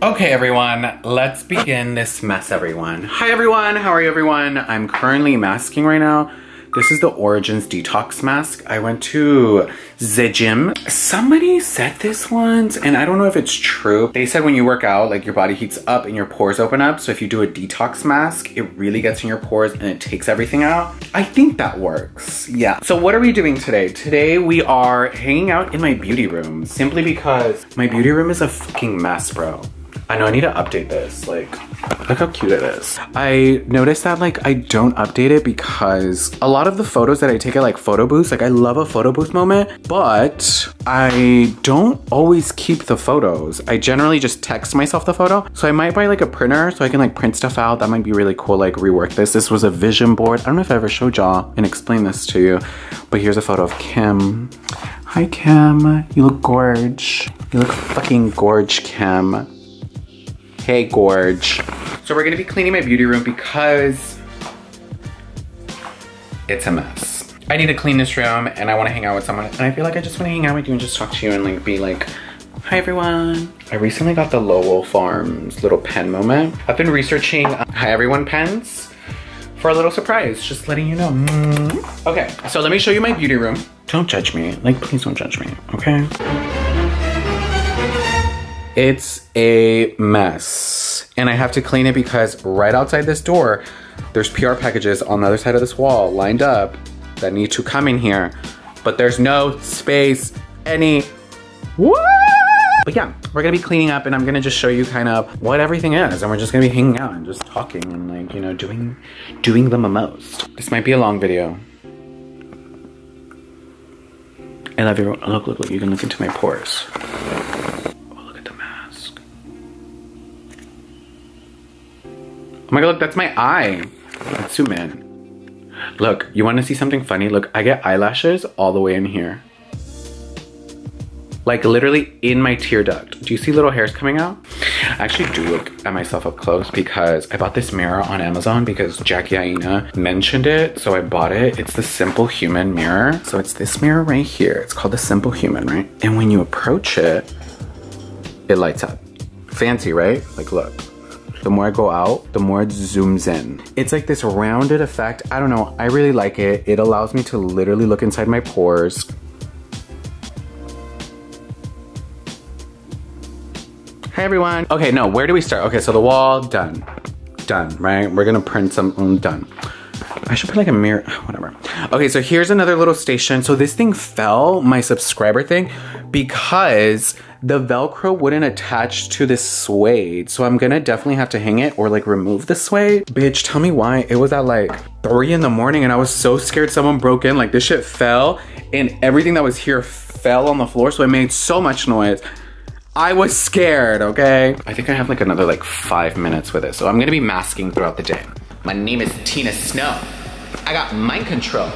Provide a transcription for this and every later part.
Okay everyone, let's begin this mess everyone. Hi everyone, how are you everyone? I'm currently masking right now. This is the Origins Detox Mask. I went to the gym. Somebody said this once, and I don't know if it's true. They said when you work out, like your body heats up and your pores open up. So if you do a detox mask, it really gets in your pores and it takes everything out. I think that works, yeah. So what are we doing today? Today we are hanging out in my beauty room, simply because my beauty room is a fucking mess, bro. I know I need to update this, like, look how cute it is. I noticed that like I don't update it because a lot of the photos that I take are like photo booths. Like I love a photo booth moment, but I don't always keep the photos. I generally just text myself the photo. So I might buy like a printer so I can like print stuff out. That might be really cool, like rework this. This was a vision board. I don't know if I ever showed y'all and explained this to you, but here's a photo of Kim. Hi Kim, you look gorge. You look fucking gorge, Kim. Hey, gorge. So we're gonna be cleaning my beauty room because it's a mess. I need to clean this room and I wanna hang out with someone. And I feel like I just wanna hang out with you and just talk to you and like be like, hi everyone. I recently got the Lowell Farms little pen moment. I've been researching hi everyone pens for a little surprise, just letting you know. Okay, so let me show you my beauty room. Don't judge me, like please don't judge me, okay? It's a mess, and I have to clean it because right outside this door, there's PR packages on the other side of this wall lined up that need to come in here, but there's no space any. What? But yeah, we're gonna be cleaning up and I'm gonna just show you kind of what everything is, and we're just gonna be hanging out and just talking and like, you know, doing the most. This might be a long video. I love everyone. Look, look, look, you can look into my pores. Oh my god, look, that's my eye. Let's zoom in. Look, you wanna see something funny? Look, I get eyelashes all the way in here. Like literally in my tear duct. Do you see little hairs coming out? I actually do look at myself up close because I bought this mirror on Amazon because Jackie Aina mentioned it, so I bought it. It's the Simple Human mirror. So it's this mirror right here. It's called the Simple Human, right? And when you approach it, it lights up. Fancy, right? Like, look. The more I go out, the more it zooms in. It's like this rounded effect. I don't know, I really like it. It allows me to literally look inside my pores. Hi everyone. Okay, no, where do we start? Okay, so the wall, done. Done, right? We're gonna print some, done. I should put like a mirror, whatever. Okay, so here's another little station. So this thing fell, my subscriber thing, because the Velcro wouldn't attach to this suede. So I'm gonna definitely have to hang it or like remove the suede. Bitch, tell me why. It was at like 3 in the morning and I was so scared someone broke in. Like this shit fell and everything that was here fell on the floor. So it made so much noise. I was scared, okay? I think I have like another like 5 minutes with it. So I'm gonna be masking throughout the day. My name is Tina Snow. I got mind control,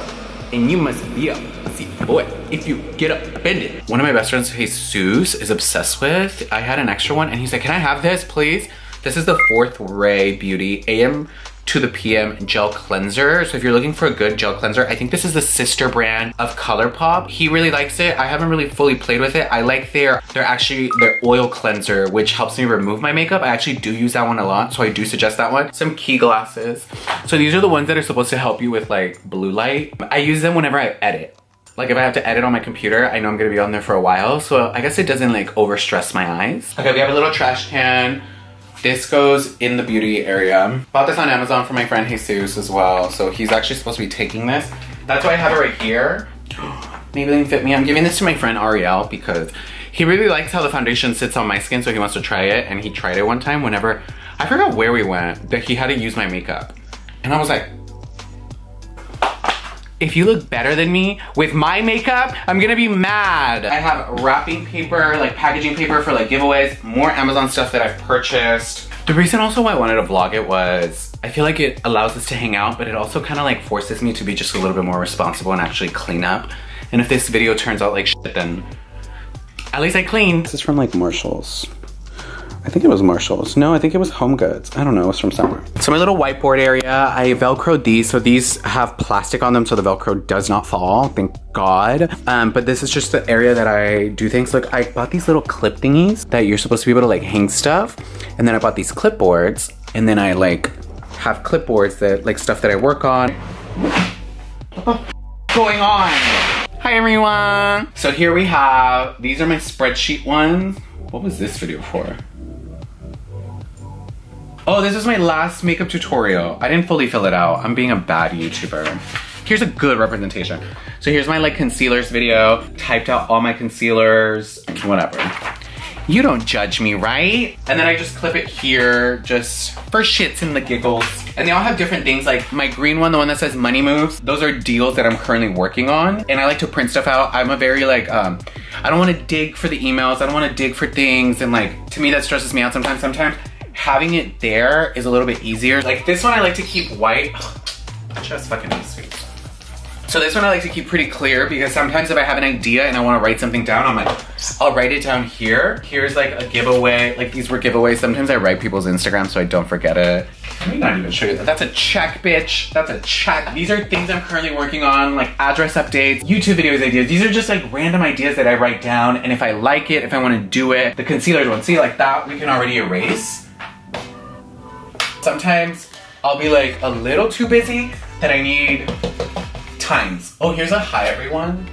and you must be a pussy boy if you get offended. One of my best friends, Jesus, is obsessed with. I had an extra one, and he's like, can I have this, please? This is the Fourth Ray Beauty AM to the PM gel cleanser. So if you're looking for a good gel cleanser, I think this is the sister brand of ColourPop. He really likes it. I haven't really fully played with it. I like their oil cleanser, which helps me remove my makeup. I actually do use that one a lot, so I do suggest that one. Some key glasses. So these are the ones that are supposed to help you with like blue light. I use them whenever I edit. Like if I have to edit on my computer, I know I'm gonna be on there for a while. So I guess it doesn't like overstress my eyes. Okay, we have a little trash can. This goes in the beauty area. Bought this on Amazon for my friend Jesus as well. So he's actually supposed to be taking this. That's why I have it right here. Maybelline Fit Me. I'm giving this to my friend Ariel because he really likes how the foundation sits on my skin, so he wants to try it. And he tried it one time whenever, I forgot where we went, that he had to use my makeup. And I was like, if you look better than me with my makeup, I'm gonna be mad. I have wrapping paper, like packaging paper for like giveaways, more Amazon stuff that I've purchased. The reason also why I wanted to vlog it was, I feel like it allows us to hang out, but it also kind of like forces me to be just a little bit more responsible and actually clean up. And if this video turns out like shit, then at least I cleaned. This is from like Marshall's. I think it was Marshall's. No, I think it was Home Goods. I don't know, it was from somewhere. So my little whiteboard area, I Velcroed these. So these have plastic on them so the Velcro does not fall, thank God. But this is just the area that I do things. Look, I bought these little clip thingies that you're supposed to be able to like hang stuff. And then I bought these clipboards, and then I like have clipboards that like stuff that I work on. What the going on? Hi everyone. So here we have, these are my spreadsheet ones. What was this video for? Oh, this is my last makeup tutorial. I didn't fully fill it out. I'm being a bad YouTuber. Here's a good representation. So here's my like concealers video. Typed out all my concealers, whatever. You don't judge me, right? And then I just clip it here, just for shits and the giggles. And they all have different things, like my green one, the one that says money moves, those are deals that I'm currently working on. And I like to print stuff out. I'm a very like, I don't wanna dig for the emails, I don't wanna dig for things. And like, to me that stresses me out sometimes. Sometimes having it there is a little bit easier. Like this one I like to keep white. Just fucking sweet. So this one I like to keep pretty clear because sometimes if I have an idea and I want to write something down, I'm like, I'll write it down here. Here's like a giveaway. Like these were giveaways. Sometimes I write people's Instagram so I don't forget it. I'm not even sure that. That's a check, bitch. That's a check. These are things I'm currently working on, like address updates, YouTube videos ideas. These are just like random ideas that I write down. And if I like it, if I want to do it, the concealers one, see like that, we can already erase. Sometimes I'll be like a little too busy that I need times. Oh, here's a hi everyone.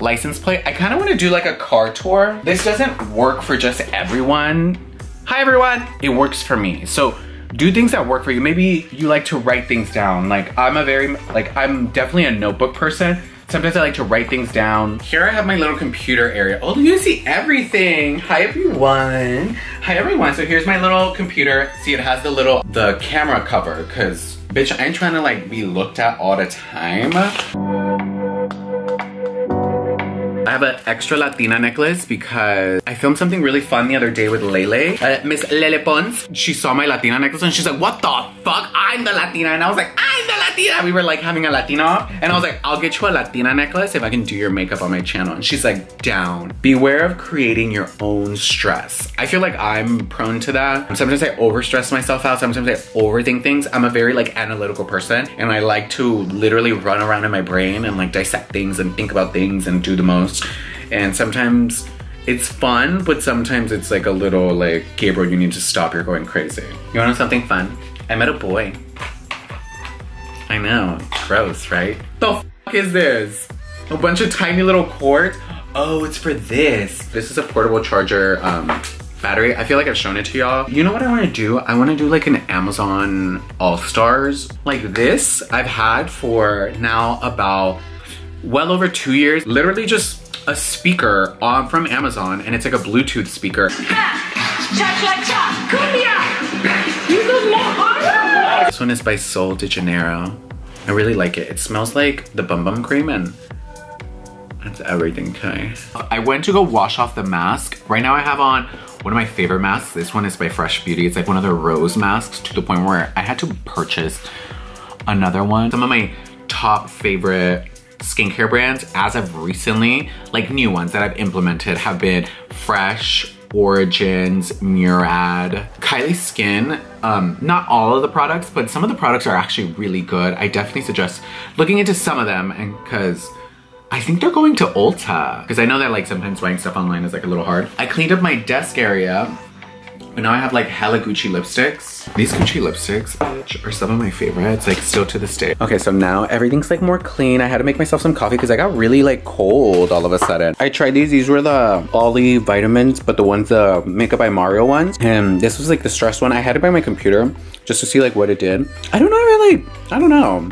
License plate. I kind of want to do like a car tour. This doesn't work for just everyone. Hi everyone. It works for me. So do things that work for you. Maybe you like to write things down. Like I'm a very, like I'm definitely a notebook person. Sometimes I like to write things down. Here I have my little computer area. Oh, you see everything. Hi everyone. Hi everyone. So here's my little computer. See, it has the little, the camera cover because bitch, I ain't trying to like be looked at all the time. I have an extra Latina necklace because I filmed something really fun the other day with Lele. Miss Lele Pons, she saw my Latina necklace and she's like, what the fuck? I'm the Latina. And I was like, I'm the Latina. We were like having a Latina off. And I was like, I'll get you a Latina necklace if I can do your makeup on my channel. And she's like, down. Beware of creating your own stress. I feel like I'm prone to that. Sometimes I overstress myself out. Sometimes I overthink things. I'm a very like analytical person. And I like to literally run around in my brain and like dissect things and think about things and do the most. And sometimes it's fun, but sometimes it's like a little like, Gabriel, you need to stop, you're going crazy. You wanna know something fun? I met a boy. I know, gross, right? The fuck is this? A bunch of tiny little cords? Oh, it's for this. This is a portable charger battery. I feel like I've shown it to y'all. You know what I wanna do? I wanna do like an Amazon All-Stars. Like this, I've had for now about well over 2 years, literally just a speaker from Amazon, and it's like a Bluetooth speaker. This one is by Sol de Janeiro. I really like it. It smells like the bum bum cream and that's everything, guys. I went to go wash off the mask. Right now I have on one of my favorite masks. This one is by Fresh Beauty. It's like one of their rose masks to the point where I had to purchase another one. Some of my top favorite skincare brands as of recently, like new ones that I've implemented, have been Fresh, Origins, Murad, Kylie Skin. Not all of the products, but some of the products are actually really good. I definitely suggest looking into some of them, and because I think they're going to Ulta, because I know that like sometimes buying stuff online is like a little hard. I cleaned up my desk area, but now I have like hella Gucci lipsticks. These Gucci lipsticks, bitch, are some of my favorites, like still to this day. Okay, so now everything's like more clean. I had to make myself some coffee because I got really like cold all of a sudden. I tried these. These were the Olly vitamins, but the ones, the Makeup by Mario ones. And this was like the stress one. I had it by my computer just to see like what it did. I don't know really, I don't know.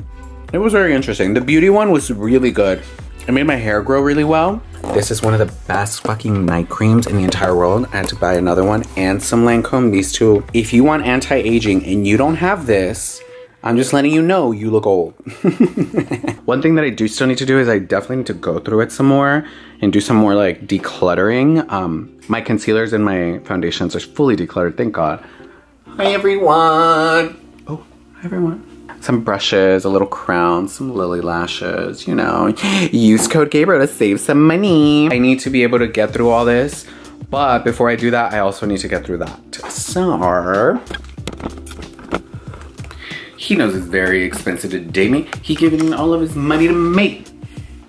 It was very interesting. The beauty one was really good. It made my hair grow really well. This is one of the best fucking night creams in the entire world. I had to buy another one and some Lancome, these two. If you want anti-aging and you don't have this, I'm just letting you know you look old. One thing that I do still need to do is I definitely need to go through it some more and do some more like decluttering. My concealers and my foundations are fully decluttered, thank God. Hi everyone. Oh, hi everyone. Some brushes, a little crown, some Lily Lashes, you know. Use code Gabriel to save some money. I need to be able to get through all this, but before I do that, I also need to get through that. So, he knows it's very expensive to date me. He giving all of his money to me.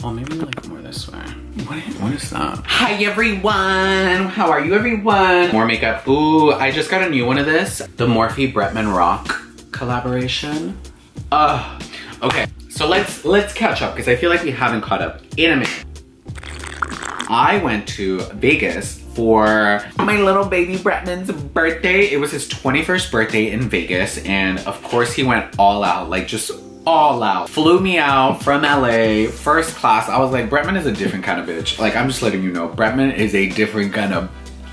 Oh, maybe I like more this way. What stop. Hi everyone, how are you everyone? More makeup. Ooh, I just got a new one of this. The Morphe Bretman Rock collaboration. Ugh. Okay, so let's catch up because I feel like we haven't caught up in a minute. I went to Vegas for my little baby Bretman's birthday. It was his 21st birthday in Vegas, and of course he went all out, like just all out. Flew me out from LA, first class. I was like, Bretman is a different kind of bitch. Like, I'm just letting you know, Bretman is a different kind of.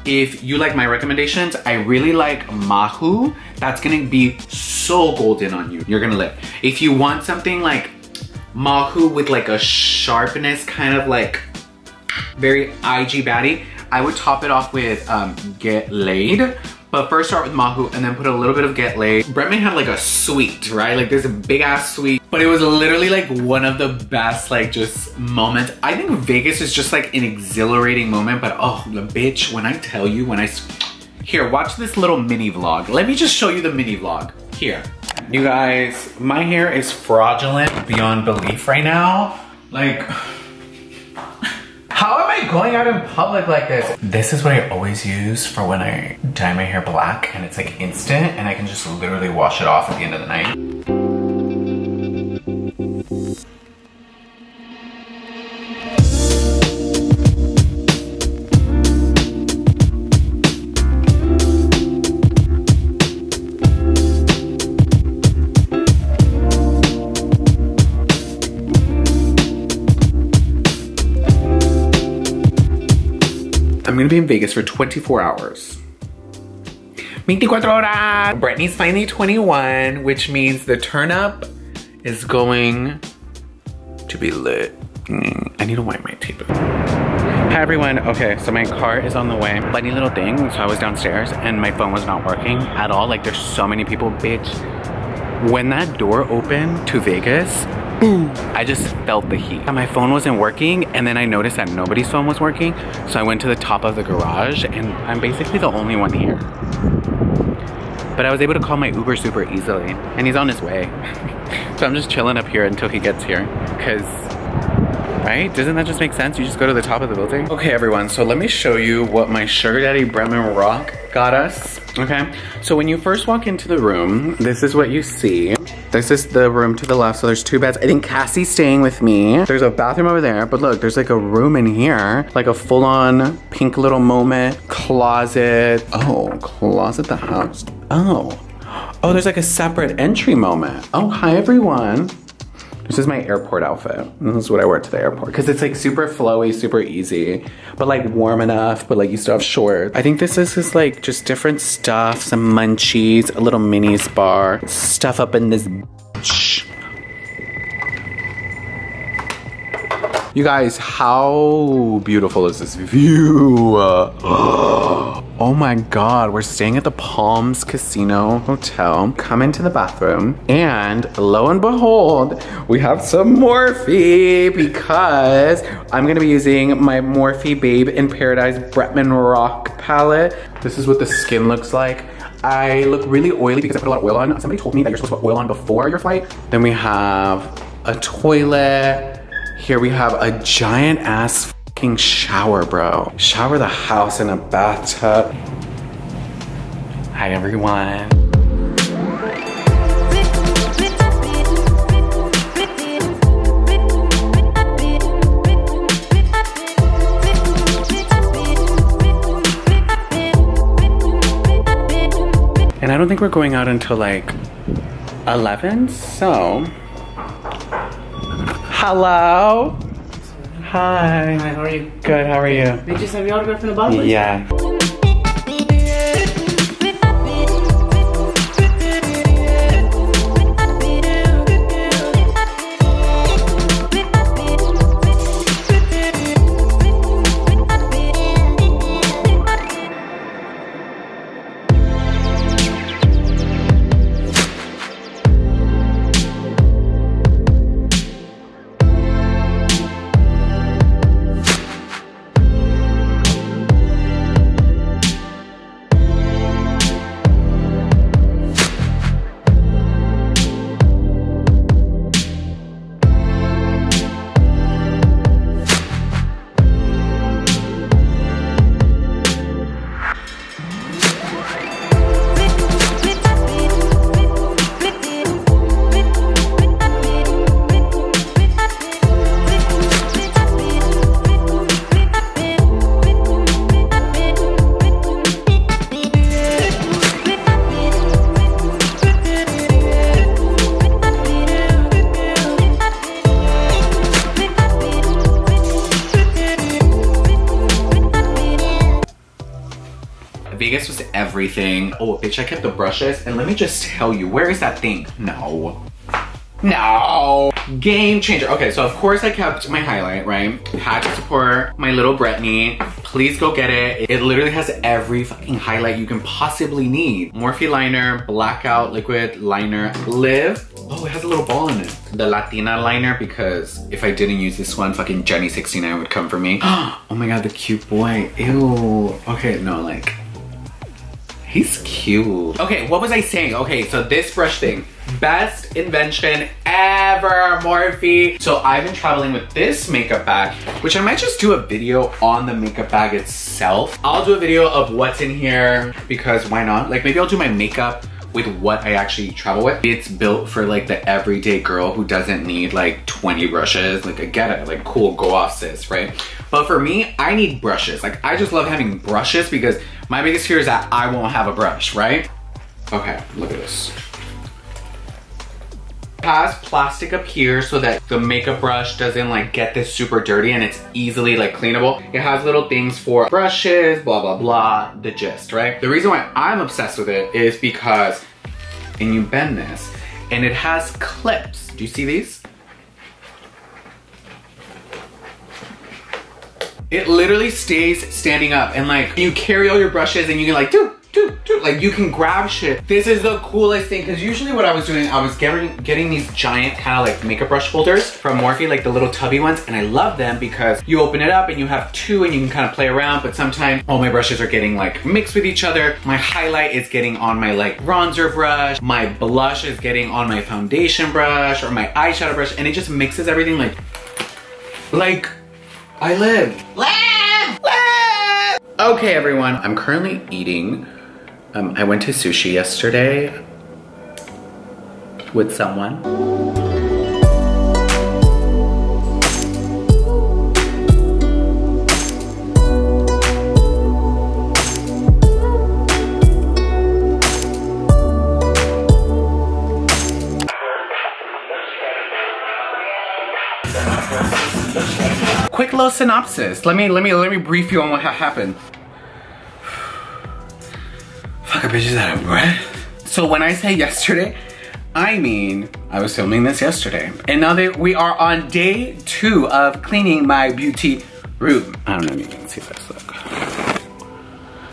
If you like my recommendations, I really like Mahu. That's gonna be so golden on you. You're gonna live. If you want something like Mahu with like a sharpness, kind of like very IG baddie, I would top it off with Get Laid. But first start with Mahu and then put a little bit of Get Laid. Bretman had like a suite, right? Like there's a big ass suite. But it was literally like one of the best like just moments. I think Vegas is just like an exhilarating moment. But oh, the bitch, when I tell you, Here, watch this little mini vlog. Let me just show you the mini vlog. Here. You guys, my hair is fraudulent beyond belief right now. Like... how am I going out in public like this? This is what I always use for when I dye my hair black and it's like instant and I can just literally wash it off at the end of the night. I'm gonna be in Vegas for 24 hours. 24 horas! Brittany's finally 21, which means the turn up is going to be lit. I need to wipe my tape. Hi everyone, okay, so my car is on the way. Funny little thing, so I was downstairs and my phone was not working at all. Like there's so many people, bitch. When that door opened to Vegas, boom, I just felt the heat. My phone wasn't working, and then I noticed that nobody's phone was working, so I went to the top of the garage, and I'm basically the only one here. But I was able to call my Uber super easily, and he's on his way. So I'm just chilling up here until he gets here, because, right? Doesn't that just make sense? You just go to the top of the building? Okay, everyone, so let me show you what my sugar daddy Bretman Rock got us, okay? So when you first walk into the room, this is what you see. This is the room to the left, so there's two beds. I think Cassie's staying with me. There's a bathroom over there, but look, there's like a room in here. Like a full-on pink little moment. Closet. Oh, closet the house. Oh. Oh, there's like a separate entry moment. Oh, hi everyone. This is my airport outfit. This is what I wear to the airport. Cause it's like super flowy, super easy, but like warm enough, but like you still have shorts. I think this is just like just different stuff. Some munchies, a little mini bar. Stuff up in this bitch. You guys, how beautiful is this view? Oh my God, we're staying at the Palms Casino Hotel. Come into the bathroom and lo and behold, we have some Morphe because I'm gonna be using my Morphe Babe in Paradise Bretman Rock palette. This is what the skin looks like. I look really oily because I put a lot of oil on. Somebody told me that you're supposed to put oil on before your flight. Then we have a toilet. Here we have a giant ass fucking shower, bro. Shower the house in a bathtub. Hi, everyone. And I don't think we're going out until like 11, so. Hello? Hi, how are you? Good, how are you? Did you just have your autograph in the bottle? Yeah. everything. Oh, bitch, I kept the brushes. And let me just tell you, where is that thing? No. No. Game changer. Okay, so of course I kept my highlight, right? Had to support my little Bretman. Please go get it. It literally has every fucking highlight you can possibly need. Morphe liner, blackout liquid liner, live. Oh, it has a little ball in it. The Latina liner, because if I didn't use this one, fucking Jenny 69 would come for me. Oh my God, the cute boy. Ew. Okay, no, like, he's cute. Okay, what was I saying? Okay, so this brush thing. Best invention ever, Morphe. So I've been traveling with this makeup bag, which I might just do a video on the makeup bag itself. I'll do a video of what's in here because why not? Like maybe I'll do my makeup with what I actually travel with. It's built for like the everyday girl who doesn't need like 20 brushes. Like I get it, like cool, go off sis, right? But for me, I need brushes. Like I just love having brushes because my biggest fear is that I won't have a brush, right? Okay, look at this. Has plastic up here so that the makeup brush doesn't like get this super dirty and it's easily like cleanable. It has little things for brushes, blah, blah, blah, the gist, right? The reason why I'm obsessed with it is because, and you bend this, and it has clips. Do you see these? It literally stays standing up and like you carry all your brushes and you can like do. Dude, like you can grab shit. This is the coolest thing because usually what I was doing, I was getting these giant kind of like makeup brush holders from Morphe, like the little tubby ones, and I love them because you open it up and you have two and you can kind of play around, but sometimes all my brushes are getting like mixed with each other. My highlight is getting on my like bronzer brush, my blush is getting on my foundation brush or my eyeshadow brush, and it just mixes everything like I live. Okay, everyone, I'm currently eating. I went to sushi yesterday with someone. Quick little synopsis. Let me brief you on what happened. Bitches out of breath. So when I say yesterday, I mean I was filming this yesterday. And now that we are on day 2 of cleaning my beauty room. I don't know if you can see this, look.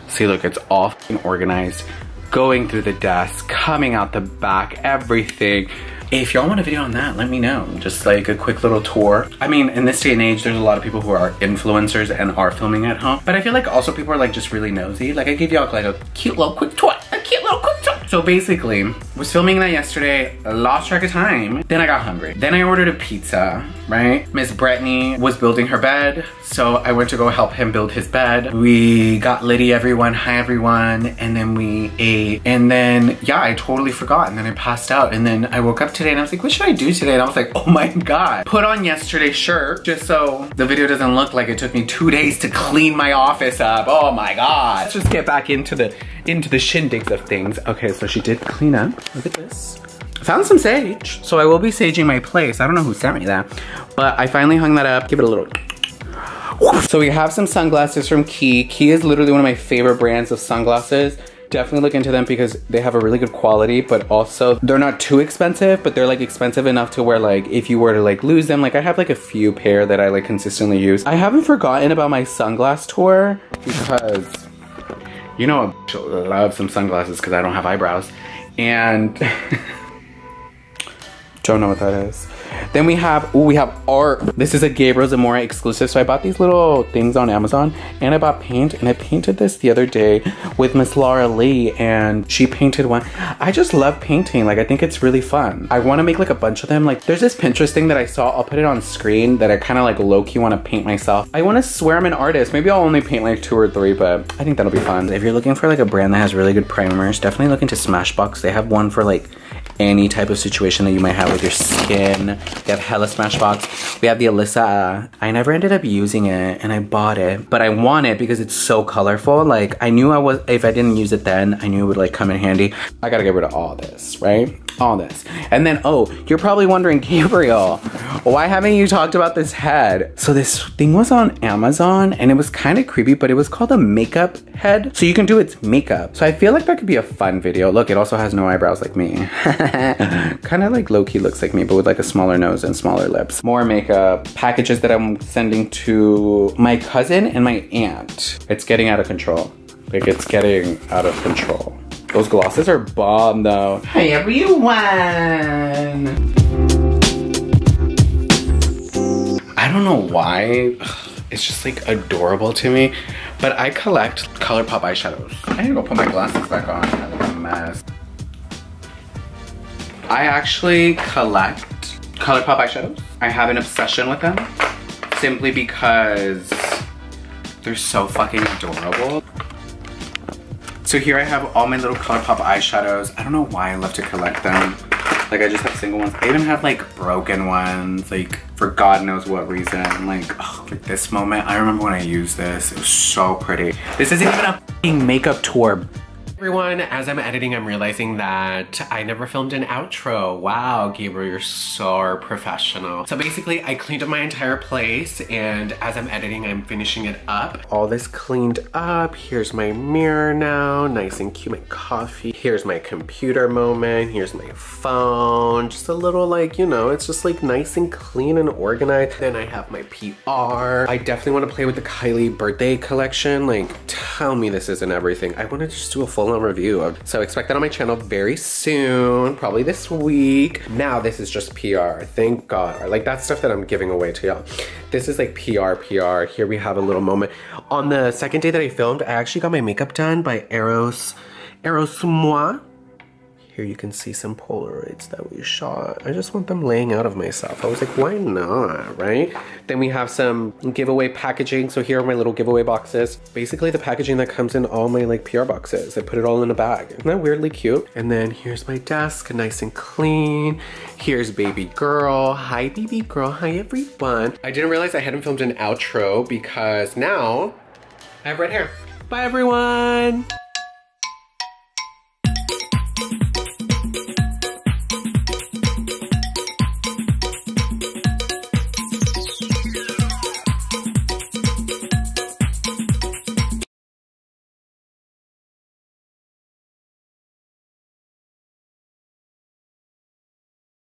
See, look, it's all fucking organized. Going through the desk, coming out the back, everything. If y'all want a video on that, let me know. Just like a quick little tour. I mean, in this day and age, there's a lot of people who are influencers and are filming at home. But I feel like also people are like just really nosy. Like I gave y'all like a cute little quick tour. So basically, was filming that yesterday, lost track of time. Then I got hungry. Then I ordered a pizza, right? Miss Bretman was building her bed. So I went to go help him build his bed. We got Liddy, everyone. Hi, everyone. And then we ate. And then, yeah, I totally forgot. And then I passed out. And then I woke up today and I was like, what should I do today? And I was like, oh my God. Put on yesterday's shirt just so the video doesn't look like it took me 2 days to clean my office up. Oh my God. Let's just get back into the shindigs of things. Okay, so she did clean up. Look at this. Found some sage. So I will be saging my place. I don't know who sent me that, but I finally hung that up. Give it a little. So we have some sunglasses from Key. Key is literally one of my favorite brands of sunglasses. Definitely look into them because they have a really good quality, but also they're not too expensive, but they're like expensive enough to where like if you were to like lose them, like I have like a few pair that I like consistently use. I haven't forgotten about my sunglass tour because you know, a bitch loves some sunglasses because I don't have eyebrows. And don't know what that is. Then we have art. This is a Gabriel Zamora exclusive. So I bought these little things on Amazon and I bought paint and I painted this the other day with Miss Laura Lee and she painted one. I just love painting. Like I think it's really fun. I want to make like a bunch of them. Like there's this Pinterest thing that I saw. I'll put it on screen that I kind of like low-key want to paint myself. I want to swear I'm an artist. Maybe I'll only paint like 2 or 3, but I think that'll be fun. If you're looking for like a brand that has really good primers, definitely look into Smashbox. They have one for like any type of situation that you might have with your skin. We have hella Smashbox. We have the Alyssa. I never ended up using it and I bought it, but I want it because it's so colorful. Like I knew I was, if I didn't use it then, I knew it would like come in handy. I gotta get rid of all this, right? all this. And then, oh, you're probably wondering, Gabriel, why haven't you talked about this head? So this thing was on Amazon and it was kind of creepy, but it was called a makeup head. So you can do its makeup. So I feel like that could be a fun video. Look, it also has no eyebrows like me. Kind of like low-key looks like me, but with like a smaller nose and smaller lips. More makeup, packages that I'm sending to my cousin and my aunt. It's getting out of control. Like, it's getting out of control. Those glosses are bomb though. Hi everyone! I don't know why, it's just like adorable to me, but I collect ColourPop eyeshadows. I need to go put my glasses back on, I look a mess. I actually collect ColourPop eyeshadows. I have an obsession with them, simply because they're so fucking adorable. So here I have all my little ColourPop eyeshadows. I don't know why I love to collect them. Like, I just have single ones. I even have like broken ones, like for God knows what reason. Like, oh, like this moment, I remember when I used this. It was so pretty. This isn't even a fucking makeup tour. Everyone, as I'm editing, I'm realizing that I never filmed an outro. Wow, Gabriel, you're so professional. So basically, I cleaned up my entire place, and as I'm editing, I'm finishing it up. All this cleaned up. Here's my mirror now, nice and cute, my coffee. Here's my computer moment. Here's my phone. Just a little like, you know, it's just like nice and clean and organized. Then I have my PR. I definitely want to play with the Kylie birthday collection. Like, tell me this isn't everything. I want to just do a full review of, so expect that on my channel very soon, probably this week. Now this is just PR, thank God. Like, that's stuff that I'm giving away to y'all. This is like PR. Here we have a little moment. On the second day that I filmed, I actually got my makeup done by Eros Moi. Here you can see some Polaroids that we shot. I just want them laying out of myself. I was like, why not, right? Then we have some giveaway packaging. So here are my little giveaway boxes. Basically the packaging that comes in all my like PR boxes. I put it all in a bag. Isn't that weirdly cute? And then here's my desk, nice and clean. Here's baby girl. Hi baby girl, hi everyone. I didn't realize I hadn't filmed an outro because now I have red hair. Bye everyone.